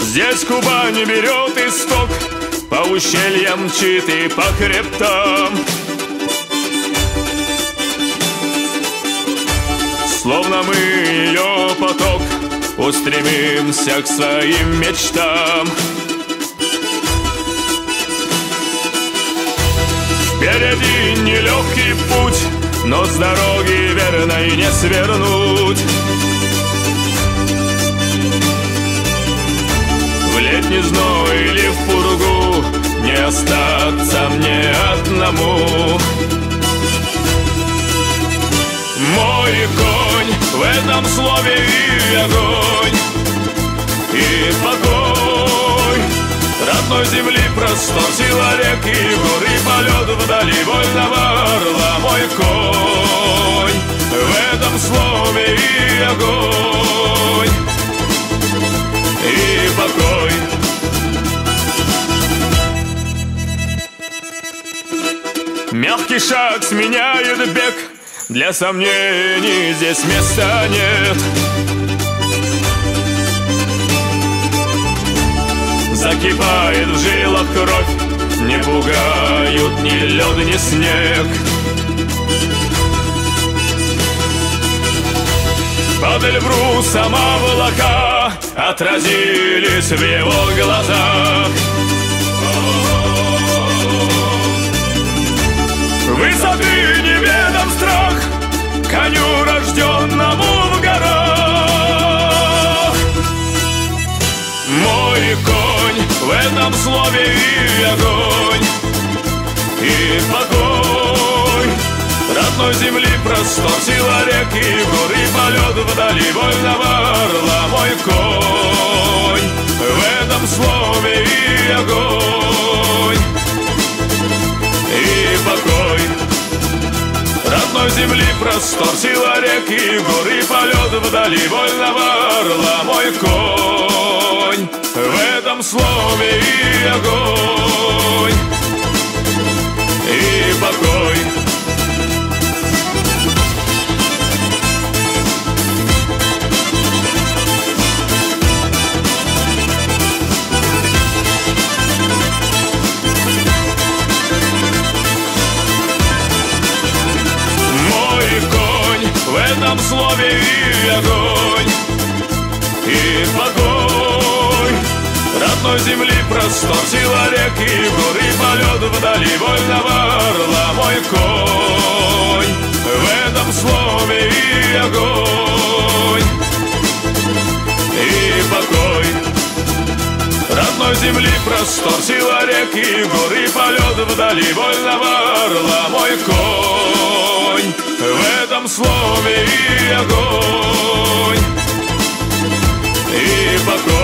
Здесь Кубань берет исток, по ущельям мчит и по хребтам. Словно мы ее поток, устремимся к своим мечтам. Впереди нелегкий путь, но с дороги верной не свернуть. В летний зной или в пургу не остаться мне одному. Мой конь, в этом слове и огонь, и покой родной земли простор, сила рек и гор, и полет вдали вольного орла. Мой конь, в этом слове и огонь, и покой. Мягкий шаг сменяет бег, для сомнений здесь места нет. Закипает в жилах кровь, не пугают ни лед, ни снег. Под Эльбрусом облака отразились в его глазах. Высоты неведом страх, коню рожденному в горах. Мой конь, в этом слове и огонь, и покой родной земли простор, сила рек и гор, и полет вдали вольного орла. Мой конь, в этом слове и огонь, и покой родной земли простор, сила рек и гор, и полет вдали вольного орла. Мой конь, в этом слове и огонь, и покой. В этом слове и огонь, и покой родной земли простор, сила рек и гор, и полет вдали вольного орла. Мой конь, в этом слове и огонь, и покой родной земли простор, сила рек и гор, и полет вдали вольного орла. Мой конь, в этом слове и огонь, и покой.